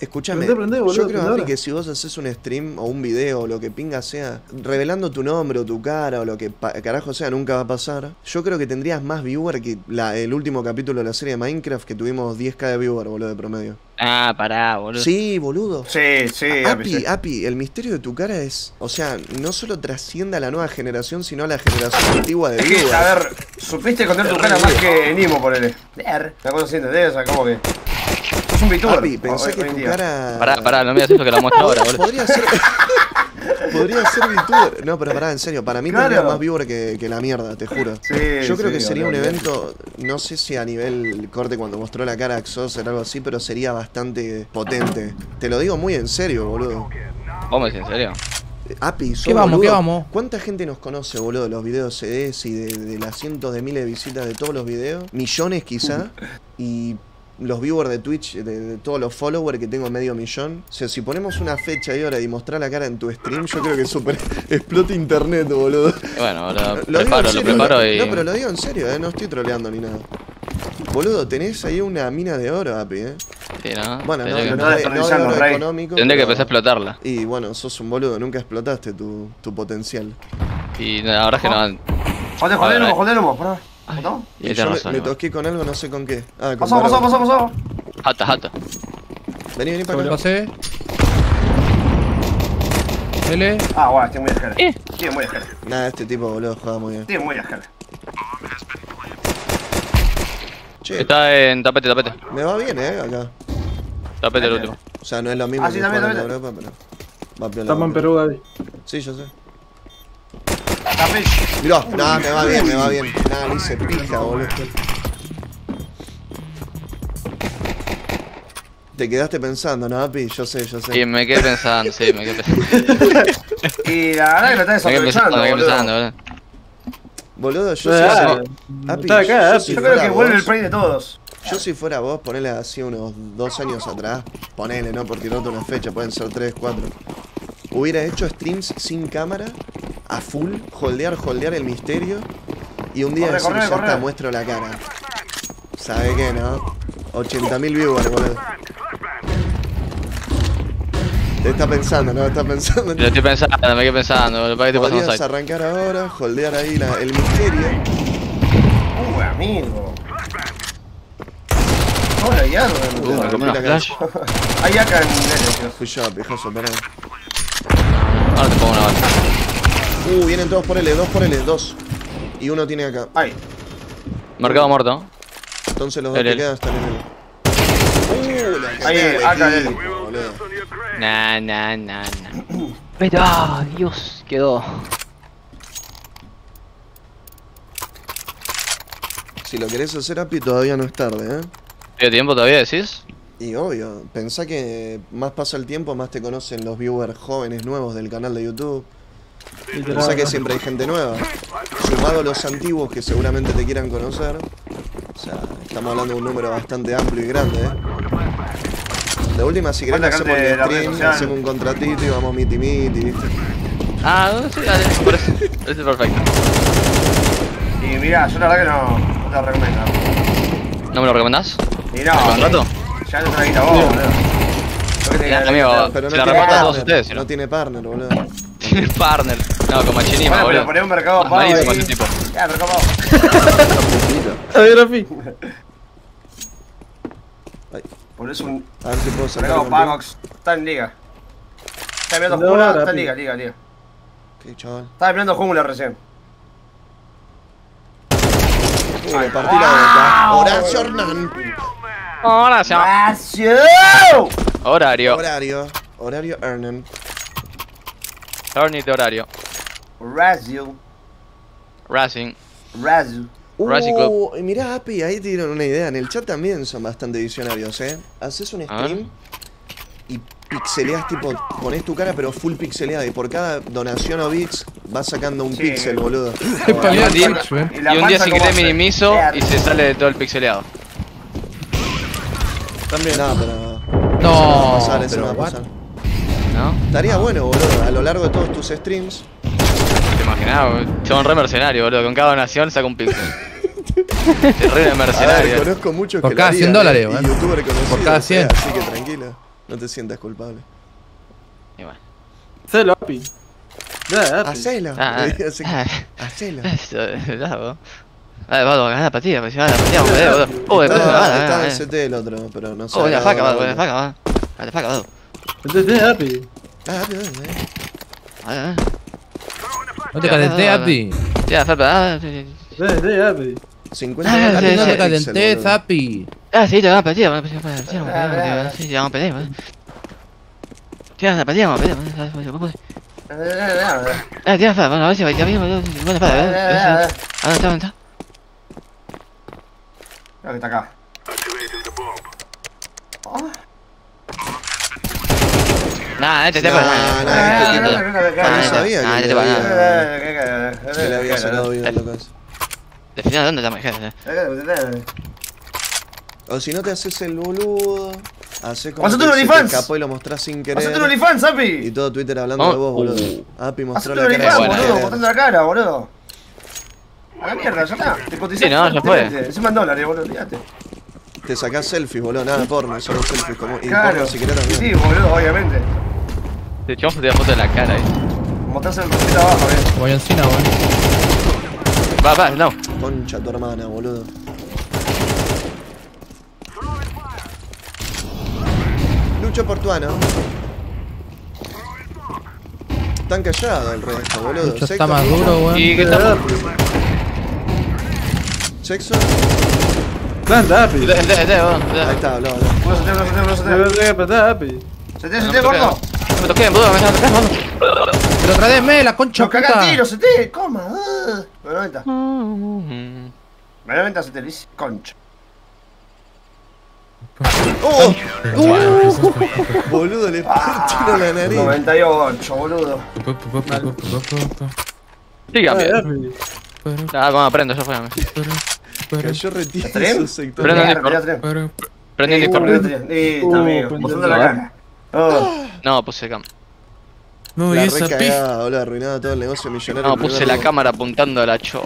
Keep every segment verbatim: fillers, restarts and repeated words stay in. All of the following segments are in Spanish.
Escúchame, yo creo, Gaby, que si vos haces un stream o un video o lo que pinga sea, revelando tu nombre o tu cara o lo que carajo sea, nunca va a pasar. Yo creo que tendrías más viewer que la, el último capítulo de la serie de Minecraft, que tuvimos diez K de viewer, boludo, de promedio. Ah, pará, boludo. Sí, boludo. Sí, sí. Api, Api, el misterio de tu cara es... O sea, no solo trasciende a la nueva generación, sino a la generación antigua de viewers. A ver, supiste esconder tu cara más que Nimo, ponele. Ver. ¿Te acuerdas de entender? O sea, ¿cómo que? Es un VTuber. Papi, pensé que tu cara... Pará, pará, no me hagas eso que la muestro ahora, boludo. Podría ser... Podría ser VTuber. No, pero pará, en serio, para mí claro. Tendría más viewer que, que la mierda, te juro. Sí, yo creo sí, que sería claro, un evento, no sé si a nivel corte cuando mostró la cara a Xos o algo así, pero sería bastante potente. Te lo digo muy en serio, boludo. ¿Vamos en serio? Api, ¿qué vamos, boludo? ¿Qué vamos? ¿Cuánta gente nos conoce, boludo, de los videos C Ds y de, de las cientos de miles de visitas de todos los videos? Millones quizá. Y... los viewers de Twitch, de, de todos los followers que tengo, medio millón. O sea, si ponemos una fecha y hora y mostrar la cara en tu stream, yo creo que super explota internet, boludo. Bueno, lo, lo preparo, serio, lo preparo y... No, pero lo digo en serio, eh, no estoy troleando ni nada. Boludo, tenés ahí una mina de oro, Api, eh. Sí, ¿no? Bueno, no, que... no, no, de, no de oro económico. Tendré que empezar a explotarla. Y bueno, sos un boludo, nunca explotaste tu, tu potencial. Y la verdad es que no... Joder, joder, humo, joder, humo, pará. ¿No? Y yo me, me tosqué con algo, no sé con qué. Ah, con pasó, pasó, pasó, pasó. Jata, jata. Vení, vení para acá. Pasé. L. Ah, guau, estoy muy escala. ¿Eh? Estoy muy escala. Nada, este tipo, boludo, juega muy bien. Estoy muy escala. Che. Está en tapete, tapete. Me va bien, eh, acá. Tapete el último. O sea, no es lo mismo ah, que sí, jugar en Europa, pero... Va peor. Estamos en Perú, Gaby. Sí, yo sé. Mirá, nada, me va bien, me va bien. Nada, ni se pija, boludo. Te quedaste pensando, ¿no, Api? Yo sé, yo sé. Sí, me quedé pensando, sí, me quedé pensando. Y la verdad que lo estás desaprovechando, me quedé pensando, boludo. Boludo, yo sé. Api, yo creo que vuelve el play de todos. Yo si fuera vos, ponele así unos dos años atrás. Ponele, ¿no? Por tirarte una fecha, pueden ser tres, cuatro. Hubiera hecho streams sin cámara. A full, holdear, holdear el misterio. Y un día corre, decir, corre, ya corre. Está, muestro la cara. ¿Sabe qué, no? ochenta mil viewers, boludo. Te está pensando, ¿no? Está pensando. Yo estoy pensando, me quedé pensando, boludo. ¿Para qué te pasamos ahí? Podrías arrancar ahora, holdear ahí la, el misterio. Uy, amigo. Hola, Yarro. Hay acá en el... Fui yo, viejoso, pará. Ahora te pongo una bala. Uh, vienen todos por L, dos por L, dos. Y uno tiene acá. Ay. Marcado muerto. Entonces los dos que quedan están en L. Uh, la ahí, acá L. Nah, nah, nah, nah. Vete, ah, Dios, quedó. Si lo querés hacer, Api, todavía no es tarde, ¿eh? ¿Tiene tiempo todavía, decís? Y obvio, pensá que más pasa el tiempo, más te conocen los viewers jóvenes nuevos del canal de YouTube. Pensá que siempre hay gente nueva. Sumado a los antiguos que seguramente te quieran conocer. O sea, estamos hablando de un número bastante amplio y grande, ¿eh? De última, si querés, hacemos el stream, hacemos un contratito y vamos miti miti, ¿viste? Ah, no, sí, dale, parece, parece perfecto. Y mirá, yo la verdad que no, no te lo recomiendo. ¿No me lo recomendás? Y no, ¿el contrato? Ya no te la quita vos, boludo. Amigo, pero no se la repartan todos ustedes. No tiene partner, boludo. El partner, no, con Machinima, bueno, boludo. Pero poné un mercado pago ahí. Ese tipo. Ya, mercado pago. A ver, Rafi. Ponés un... A ver si puedo sacar mercado pago. Está en liga. Está en mirando jungla, está en liga, liga, liga. Qué chaval. Estaba mirando jungla recién. Uy, me partí la boca. Horacio Hernán. Horacio. Horacio. Horario. Horario. Horario Hernán. Hornet de horario. Razzle. Racing. Razzle. Uh, mirá, Api, ahí te dieron una idea. En el chat también son bastante visionarios, eh. Haces un stream ah. y pixeleás, tipo, pones tu cara pero full pixeleada. Y por cada donación o bits vas sacando un sí. pixel, boludo. Y un día si querés minimizo y se sale de todo el pixeleado. También. No, pero... No, eso no va a pasar, eso no va a pasar. ¿No? Estaría bueno, boludo, a lo largo de todos tus streams. Te imaginaba, son re mercenarios, boludo. Con cada donación saca un pixel. Re mercenario. Conozco muchos que por cada cien dólares, boludo. Por cada cien. Así que tranquilo. No te sientas culpable. Y bueno. Hacelo, papi. Hacelo. Hacelo. Hacelo. Ah, vamos a ganar la partida, me llevan la partida, boludo. Uy, me está en C T el otro, pero no sé. Uy, la faca, boludo, la faca, va. La faca, boludo. Entonces, Api. Ah, Api, dale, dale. No te calenté, Api. Ya, Farpa, ah, sí, sí. Dale, Api. cincuenta. No te calenté, Api. Ah, sí, te va a partir, vamos a partir, vamos a partir, vamos a partir, vamos a partir, vamos a partir, vamos a partir, vamos a partir, vamos a partir, vamos a que está acá. Oh. Nah, este te pasa. Nah, nah, nah, nah, nah, nah, nah, no sabía. Nah, este te pasa. Se le había sonado bien, locas. De final, ¿dónde está mi jefe? O si no te haces el boludo, haces como que se te escapó y lo mostrás sin querer. ¡Hacete un OnlyFans, Api! Y todo Twitter hablando de vos, boludo. Api mostró la cara. ¡Hacete un OnlyFans, boludo! ¡Mostrando la cara, boludo! A la mierda, ya está, te cotizás. Sí, no, ya fue. Decime en dólares, boludo, olvídate. Te sacás selfies, boludo, nada de porno, solo selfies como. Claro. Y porno si querés también. Sí, boludo, obviamente. Te echamos de la foto en la cara ahí. Mostrás el cosito abajo, eh. Boyancina, boludo. Va, va, no. Concha tu hermana, boludo. Lucho portuano. Están callados el resto, boludo. Lucho está más duro, weón. Y que está. Sexo. Planta, Api. Ahí está, habló, habló. No se te, no se te, no se te. No se te, planta, Api. Se te, se te, gordo. Me toqué, boludo, me toqué, boludo. Pero tradesme, la concha puta. No cagan tiro, se te, coma. Me lo venta. Me lo venta, se te, Liz. Concha. ¡Oh! Boludo, le partió la nariz. noventa y ocho, boludo. Diga, Api. Ah, como aprendo, ya fue. Yo retiro su sector. Prende el disco. Listo, amigo. Mostrando la cara. No, puse cam. No, y esa pija, boludo, arruinado todo el negocio millonario. No, puse la cámara apuntando a la cho.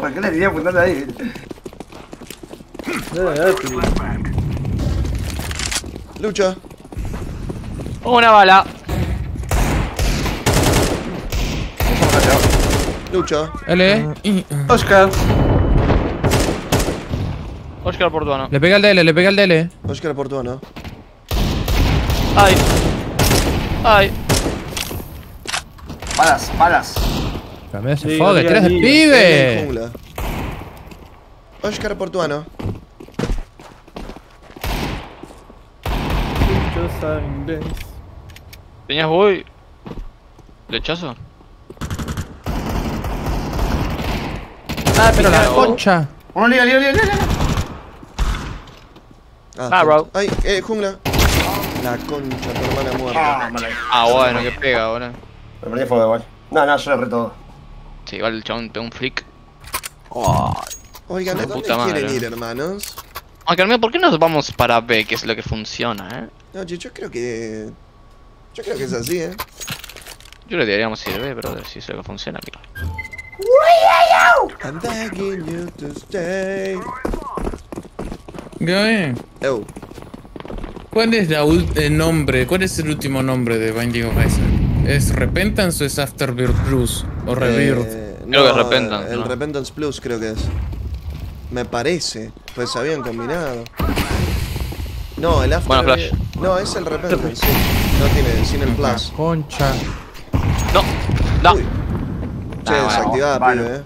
¿Por qué la tenía apuntando ahí? Lucha. Una bala. Lucha. L. Oscar. Oscar Portuano. Le pega el D L, le pega el D L. Oscar Portuano. Ay. Ay. Palas, palas. Cambié ese fogue, tres del pibe. Oscar Portuano. Tenías voy. Lechazo. Ah, pero la concha. Uno liga, liga, liga, liga. Ah, bro. Ay, eh, jungla. La concha, tu hermana muerta. Ah, bueno, que pega, ahora. Me perdí fuego igual. No, no, yo le re todo. Sí, igual el chabón pegó un flick. Oigan, ¿a dónde quieren ir, hermanos? Aunque al menos, ¿por qué nos vamos para B, que es lo que funciona, eh? No, yo creo que... Yo creo que es así, eh. Yo le diríamos ir a B, brother, si es lo que funciona, amigo. I'm begging you to stay. Gaby. Oh. ¿Cuál es la el nombre? ¿Cuál es el último nombre de Binding of Isaac? ¿Es Repentance o es Afterbirth Plus? ¿O Rebirth? Eh, creo no, que es Repentance. El ¿no? Repentance Plus creo que es. Me parece. Pues se habían combinado. No, el Afterbirth. Buena flash. No, es el Repentance, sí. No tiene, sin el Plus. La concha. No, no. Uy. Che, nah, desactivada, bueno, pibe, eh.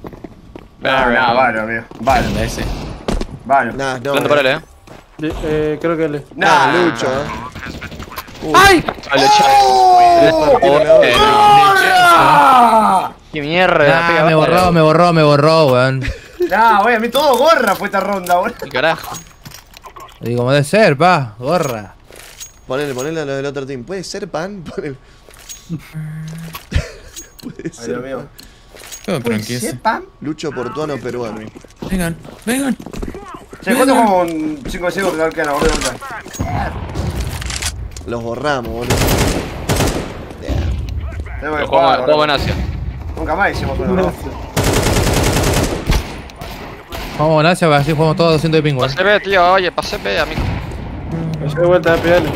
Vale, nah, nah, vale, amigo. Vale, vale. Ese. Vale. Nah, no. Planta para L, eh. De, eh, creo que L. Nah, nah Lucho, eh. ¡Ay! ¡Qué mierda! Me borró, me borró, me borró, weón. Nah, wey, a mí todo gorra fue esta ronda, weón. ¿Qué carajo? Digo, como debe ser, pa, gorra. Ponele, ponele a lo del otro team. ¿Puede ser, pan? Ponele. Puede ser, amigo. Sepan. Lucho portuano peruano. Vengan, vengan. Se cuenta como un cinco a cinco que arcana, boludo. Los borramos, boludo. Tengo que jugar. Nunca más hicimos con los. Vamos en Asia, así jugamos todos doscientos de pingües. Pase B, tío, oye, pase B, amigo. Me llevo vuelta de P L.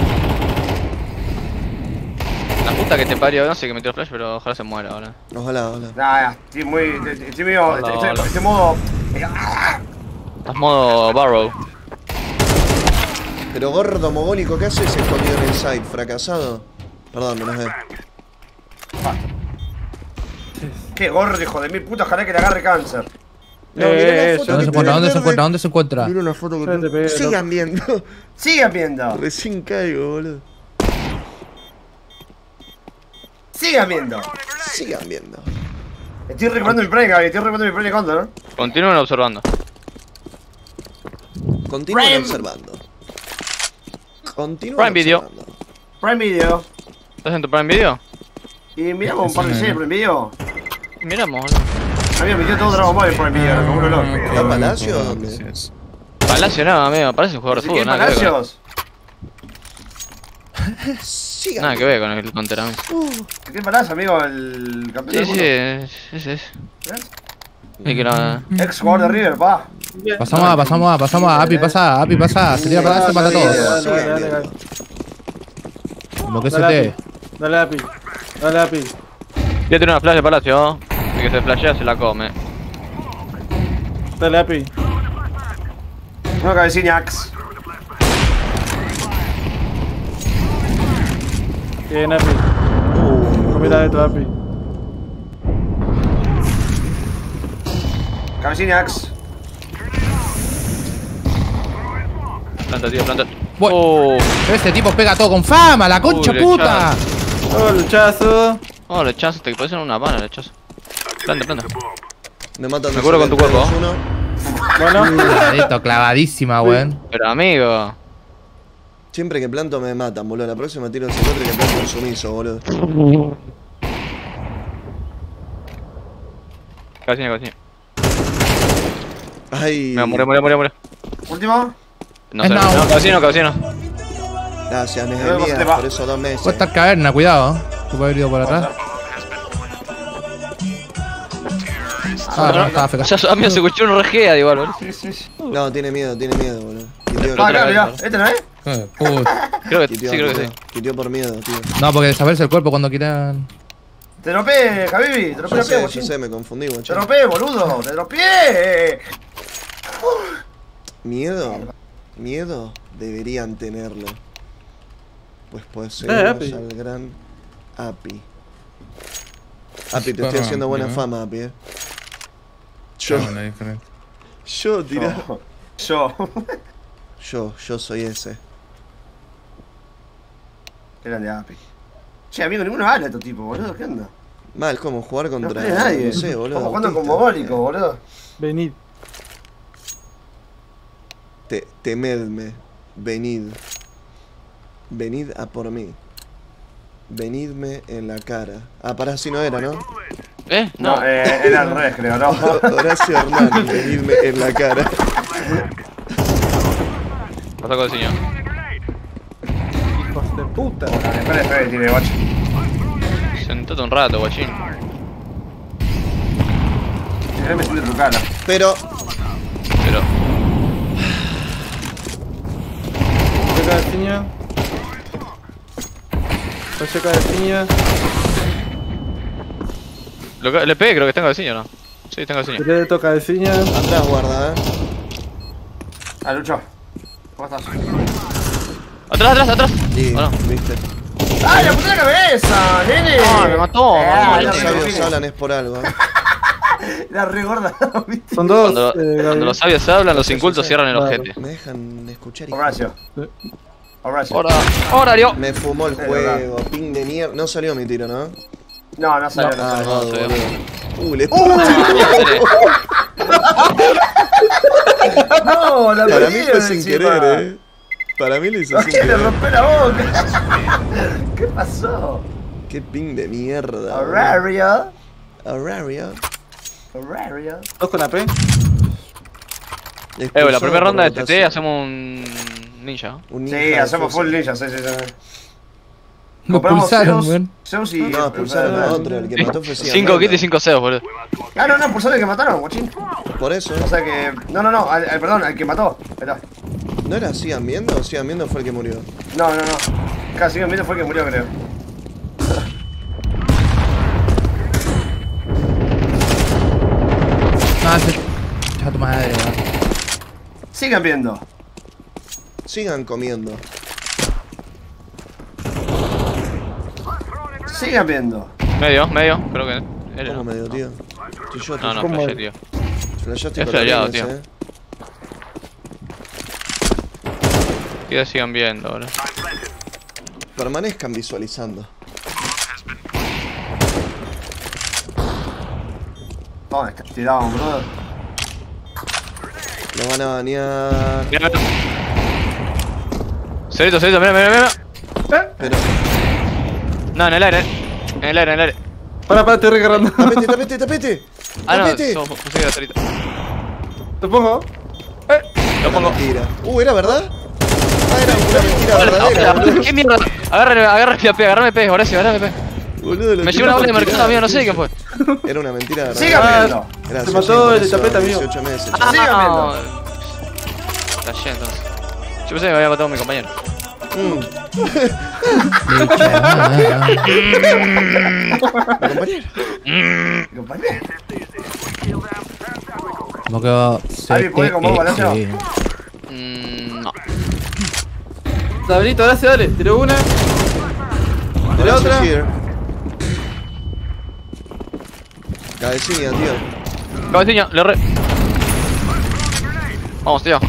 puta que te parió, no sé que metió flash, pero ojalá se muera ahora. Ojalá, ojalá. Nah, estoy muy. Estoy medio. Estoy modo. Estás modo Barrow. Pero gordo mogólico, ¿qué haces escondido en el site? ¿Fracasado? Perdón, me enojé. Qué gordo, hijo de mil puta, ojalá que le agarre cáncer. No, eh, eso, ¿dónde se encuentra? ¿Dónde se encuentra? ¿Dónde se encuentra? Mira una foto que te... Sigan viendo. Sigan viendo. Recién caigo, boludo. Sigan viendo. Sigan viendo. Estoy reparando mi Prime, Gaby. Estoy reparando mi Prime de Condor, ¿no? Continúen observando. Continúen Prime. observando. Continúen Prime observando. Video. Prime Video. ¿Estás en tu Prime Video? Y miramos un par de series Prime Video. Miramos, ¿no? Había metido todo Dragon Ball por el video, como un olor. ¿Está Palacio o dónde? Palacio nada, amigo, parece un jugador de fútbol, nada que ver. Nada que ver con el tonterón. ¿Qué es Palacio, amigo? El campeón del mundo. Sí, sí, ese es. ¿Ves? Ex jugador de River, pa. Pasamos a, pasamos a, pasamos a, Api pasa, Api pasa. Se tira Palacio para todos. Como que se te... Dale Api, dale Api. Ya tiene una flash de Palacio. Que se flashea se la come. Dale, Api. No, cabecilla, Axe. Bien, Api. Comida de tu Api. Cabecilla, Axe. Planta, tío, planta. Bueno, oh. Este tipo pega todo con fama, la concha Uy, puta. Oh, lechazo. Oh, lechazo, te parecen una bala, lechazo. Planta, planta. Me matan. Me curo con tu cuerpo. Bueno. Esto, clavadísima, weón. Pero amigo. Siempre que planto me matan, boludo. La próxima tiro el otro y que planto un sumiso, boludo. Cabecina, cabecina. Ay. Me muere, muere, muere, muere. Último. No, no, no, cabecino, cabecino. Gracias, Nesdemia, por esos dos meses. Puede estar caverna, cuidado. Tú puedes haber ido por atrás. Ah, no, estaba feca. Ya, amigo, se escuchó un rejea, igual, boludo. Sí, sí, sí. No, tiene miedo, tiene miedo, boludo. Ah, no, mirá, ¿este no es? Eh, creo que sí, creo que sí. Quitió por miedo, tío. No, porque desaparece el cuerpo cuando quitan. Te tropé, Javi, te tropé, yo sé, yo sé, me confundí, guachín. Te tropé, boludo, te tropé. Miedo, miedo deberían tenerlo. Pues puede ser al gran Api. Api, te estoy haciendo buena fama, Api, eh. Yo, yo, tirá. Yo. Yo. yo, yo soy ese. Era de Api. Che, amigo, ninguno habla de estos tipos, boludo. ¿Qué onda? Mal, como jugar contra. No hay nadie. No sé, boludo. Como jugando con mogólico, boludo. Venid. Te, temedme. Venid. Venid a por mí. Venidme en la cara. Ah, pará, si no era, ¿no? ¿Eh? No, no eh, era el res, creo, ¿no? Horacio Hernán, venirme en la cara. Pasa con el señor. Hijos de puta. Espera, espera, tiene guacho. Sentate un rato, guachín. Me siento tu cara. Pero. Pero. Paseca de piña. Paseca de piña. Le pegué, creo que tengo vecino, ¿no? Sí, tengo vecino. Le toca vecino. Atrás guarda, eh. Ah, Lucho. ¿Cómo estás? Atrás, atrás, atrás. Sí, oh, no. Viste. ¡Ah, le apunté la cabeza, nene! ¡Ah, me mató! Ah, los sabios hablan es por algo, eh. La re gorda, ¿viste? Son dos. Cuando, eh, cuando los sabios hablan, los incultos cierran el ojete. Me dejan escuchar y... Horacio. Horacio. Horario. Me fumó el juego, ping de mierda. No salió mi tiro, ¿no? No, no salió, no salió. No, no, no, no, uh, le uh, no, la Para mí fue sin querer, eh. Para mí lo hizo sin querer. ¡Le rompió la boca! ¿Qué pasó? ¡Qué ping de mierda! Horario. Horario. Horario. ¿Dos con la P? Eh, la primera ronda de T T hacemos un ninja. Un ninja sí, hacemos full ninja, sí, sí, sí. Nos pulsaron, weón. Y... No, pulsaron a otro, el que mató fue cinco kits y cinco ceos, boludo. Ah, no, no, pulsaron el que mataron, guachín. Por eso. O sea que... No, no, no, al, al, perdón, al que mató. Esperá. ¿No era Sigan Viendo o Sigan Viendo fue el que murió? No, no, no. Sigan Viendo fue el que murió, creo. Sigan viendo. Sigan comiendo. Sigan viendo. Medio, medio, creo que... L, ¿cómo no? Medio, tío? No, yo, no, no flashé, tío. Flashaste con la tío. Eh. Tío, sigan viendo, ahora. Permanezcan visualizando. No, es que tiramos, brother. Lo van a banear. Cerito, cerito, mira, mira, mira. ¿Eh? Pero... No, en el aire. En el aire, en el aire. Para, para, estoy recargando. Tapete, tapete, tapete. Ah, tapete. No, funciona, cerito. ¿Te pongo? Eh. Lo pongo. Mentira. Uh, ¿era verdad? Ah, era una mentira verdadera, boludo. ¿Qué mierda? Agárrame, agárrame, agárrame, pez, Horacio, agárrame, pez. Boludo, me llevo una bola de mercado, amigo, no sé qué fue. Era una mentira verdadera. Síganme. Gracias. Se mató el tapete, amigo. dieciocho meses. Ah, síganme. Está yendo. Yo pensé que me había matado mi compañero. Mm. Compañero. Compañero. ¿Cómo quedó? ¿Alguien puede comer balanza? Mmm, no. Sabrito, ahora se dale. Tiró una. Tiró otra. Cabecilla, tío. Cabecilla, le re. Vamos, tío.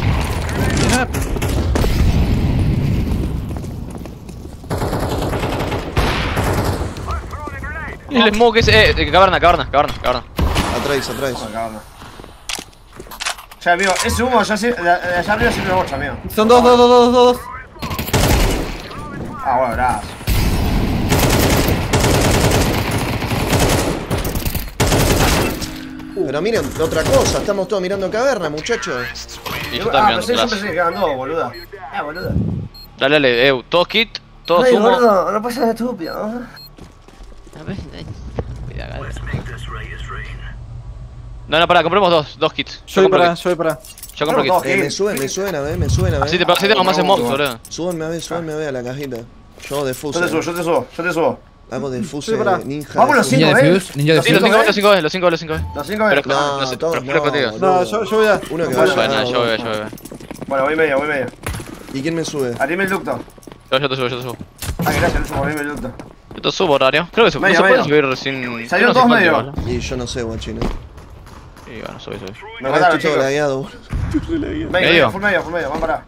El smoke es... Eh, caverna, caverna, caverna, caverna. Atrás, atrás. O sea, amigo, ese humo allá, allá arriba siempre bocha, amigo. Son dos, dos, dos, dos, dos, dos. Ah, bueno, gracias. Uh. Pero miren, otra cosa, estamos todos mirando en caverna, muchachos. Y yo también, ah, yo pensé que quedaban dos, boluda. Ah, boluda. Dale, dale, eu, todos kit, todos humo. No, no, no pases de estúpido, ¿no? No, no, pará, compremos dos, dos kits. Yo, yo compro para, kit. Yo para. Yo compro kits. Eh, me suena, me suena, me suena. Si te pasé, tengo más smokes, boludo. Súbanme a ver, súbanme a ver a la cajita. Yo de fuse. Yo te subo, yo te subo, yo te subo. Hago de fuse, ninja. Vamos los cinco, eh. Sí, los cinco, los cinco, los cinco, los cinco. Los cinco, pero no, no, yo voy a. Uno que vaya. Yo voy, yo voy. Bueno, voy medio, voy medio. ¿Y quién me sube? Arriba el ducto. Yo, yo te subo, yo te subo. Ah, gracias, yo subo, arriba el ducto. Yo te subo, horario. Creo que se puede subir sin. Salieron dos medio. Y yo no sé, guachino. Y bueno, soy, soy. Me mataron, estoy todo lagueado, boludo. Venga, full medio, full medio, vamos para.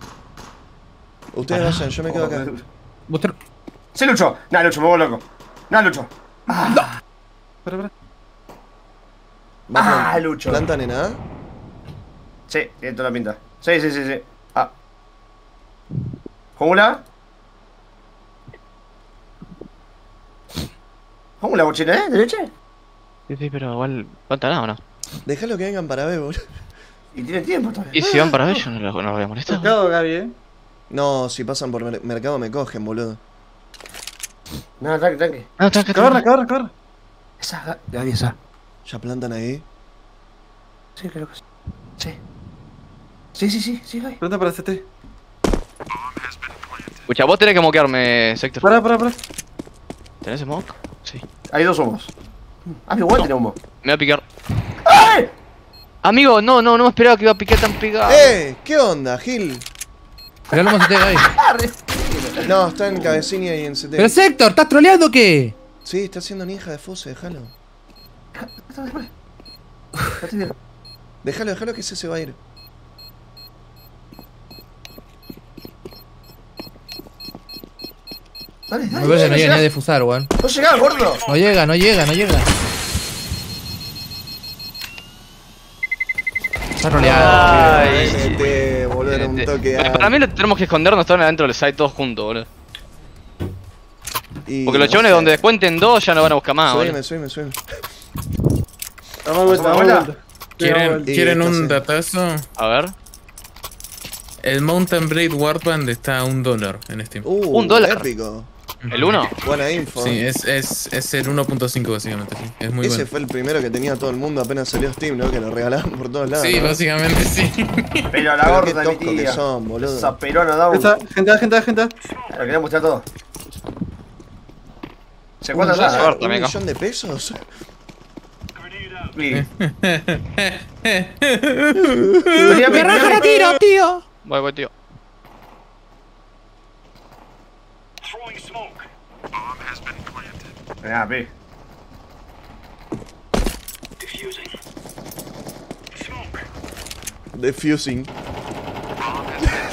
Ustedes vayan, yo me quedo acá. Sí, Lucho. Nah, Lucho, me voy loco. Nah, Lucho. No. Espera, espera. Ah, Lucho. ¿Plantan en A? Sí, tiene toda la pinta. Sí, sí, sí, sí. Ah. ¿Jungla? ¿Jungla, bochina, eh? ¿Derecha? Sí, sí, pero igual. ¿Falta nada o no? Déjalo que vengan para B, boludo. Y tiene tiempo todavía. Y si van para B, yo no los no voy a molestar. Mercado, Gaby, eh. No, si pasan por mer mercado me cogen, boludo. No, tanque, tanque. No, tanque, corre, corre, corre. Esa, Gaby, esa. ¿Ya plantan ahí? Sí, claro que sí. Sí. Sí, sí, sí, sí, Gaby. Planta para C T. Escucha, vos tenés que moquearme, Sector. Pará, pará, pará. ¿Tenés smoke? Sí. Hay dos humos. Ah, igual no. Tiene humo. Me va a picar. ¡Ay! Amigo, no, no, no me esperaba que iba a picar tan pegado. Eh, ¿qué onda, Gil? Pero no C T, ahí. No, está en cabecilla y en C T. Pero Sector, ¿estás troleando o qué? Sí, está haciendo ninja de fuse, déjalo. Déjalo, déjalo que ese se va a ir. Dale, dale, no, dale, no llega ni a defusar, weón. No llega, gordo. No llega, no llega, no llega. Ay, este, boludo, era un toque. Para mí lo tenemos que escondernos todos adentro del site todos juntos, boludo. Porque los chones donde descuenten dos ya no van a buscar más, boludo. Subime, subime, subime. ¿Quieren un datazo? A ver. El Mountain Blade Warband está a un dólar en Steam. Un dólar. Épico. ¿El uno? Buena info. Sí, es, es, es el uno punto cinco básicamente, sí. Es muy bueno. Ese fue el primero que tenía todo el mundo apenas salió Steam, ¿no? Que lo regalaban por todos lados. Sí, ¿no? Básicamente sí. Pero la gorda, mi tía. Que son, boludo. Esa perona da un... Esta, gente, gente, gente. Lo quería mostrar todo. ¿Se cuenta ya? ¿Un millón de pesos? please. Me raja la tiro, tío. Voy, voy, tío. Ya, ve. Defusing.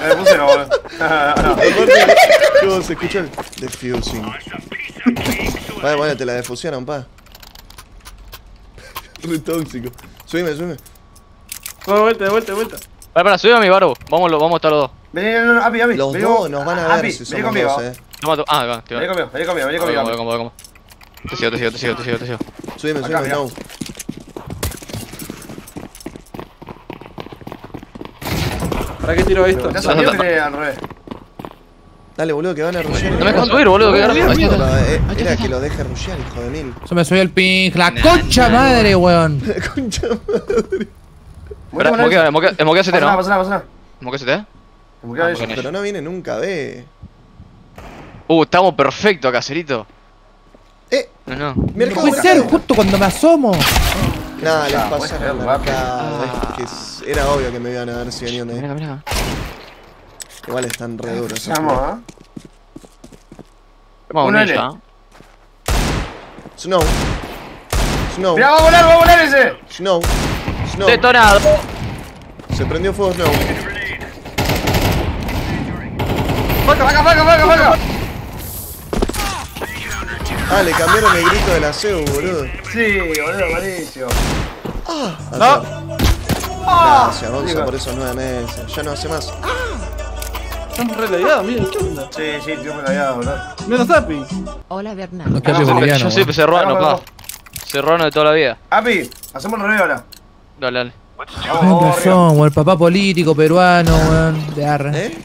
Eh, púselo, boludo. No, se escucha el defusing. Vale, bueno, te la defusionan, pa. Re tóxico. Subime, subime. De vuelta, de vuelta, de vuelta. Vale, para, subime a mi barbo. Vámonos, vamos a estar los dos. Vení, no, no, Api, Api. Los vení, dos nos van a ver Api, si somos conmigo, dos, eh. Toma tú. Ah, acá, tío. Vení conmigo, vení conmigo, vení conmigo. Voy, voy, voy. Te sigo, te sigo, te sigo, te sigo, te sigo. Subime, acá, subime, mirá. No. ¿Para qué tiro esto? ¿Te salió que al revés? Dale, boludo, que van a rushear. No me dejan subir, boludo, que van a rushear. Era que lo deje rushear, hijo de mil. Yo me subí el ping. La concha madre, weón. La concha madre. Moquea, moquea, moquea C T, ¿no? Pasa nada, pasa nada. ¿Moquea C T? Moquea C T. Pero no viene nunca, ve. Uh, estamos perfectos, caserito. Eh. No, no. No puede ser, justo cuando me asomo. Nada, les pasaron la marcada. Es que era obvio que me iban a ver si venían de ahí. Mira, mira. Igual están re duros. Vamos, eh. Vamos a unirla. Snow. Snow. Mirá, va a volar, va a volar ese. Snow. Snow. Detonado. Se prendió fuego Snow. Vaca, vaca, vaca, vaca, vaca. Ah, le cambiaron el grito del aseo, boludo. Sí, boludo, malísimo. Ah, no. Ah, gracias, Gonza, sí, por esos nueve meses. Ya no hace más. Estamos re lagueados, miren, ¿qué onda? Sí, sí, estoy re lagueado, boludo. Mira los Api. Hola, Bernardo. No, no, no, yo yo siempre serrano, pa. Serrano de toda la vida. Api, hacemos el revés ahora. Dale, dale. Tienes razón, o el papá político peruano, weón. De arra. ¿Eh?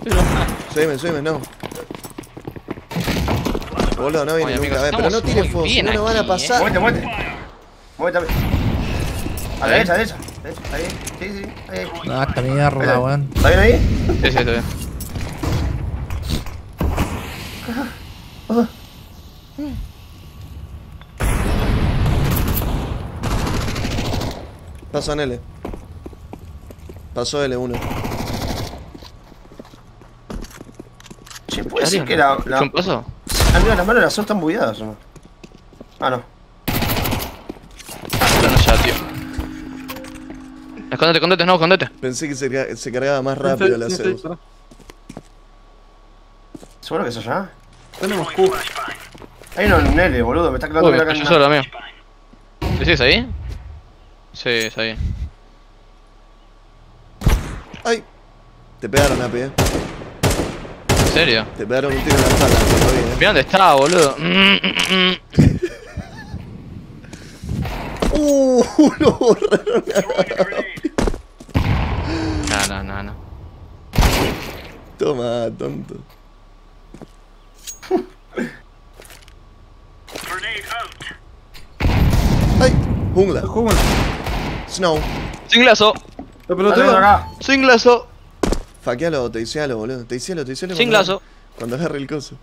Subime, subime, no. Boludo, no viene nunca, pero no tiene foco, no nos van a pasar. Muévete, muévete. Muévete, muévete. A la derecha, a la derecha. Ahí, sí, sí, ahí. Ah, esta mierda, weón. ¿Está bien ahí? Sí, sí, está bien. Pasó en L. Pasó L uno. Che, puede ser que la... ¿Qué pasó? Mira, las manos de las Xos están bugueadas, ¿no? Ah, no. No, ya, tío. Escóndete, escóndete, no, escóndete. Pensé que se, se cargaba más rápido la Xos. ¿Seguro que es allá? Tenemos Q. Hay uno en L, boludo, me está clavando la caña. Yo solo, amigo. ¿Decís ahí? Sí, es ahí. ¡Ay! Te pegaron, Api, eh. ¿En serio? Te pegaron un tiro en la espalda, no vi, eh. Mirá dónde está, boludo. Uh, lo borraron. No, no, no, no. Toma, tonto. Ay, jungla. Jungla. Snow. Singlazo. Lo peloteo acá. Singlazo. Faquealo, te hicealo, boludo. Te hicealo, te hicealo. Sin lazo. Cuando agarre el coso.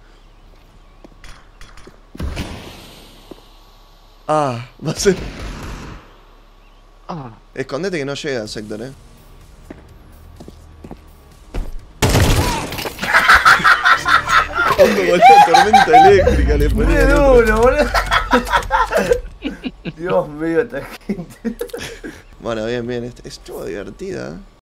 Ah, va a ser. Ah. Escondete que no llega al sector, eh. Cuando voló tormenta eléctrica le ponía. ¡Qué duro, boludo! Dios mío, esta gente. Bueno, bien, bien. Estuvo divertida.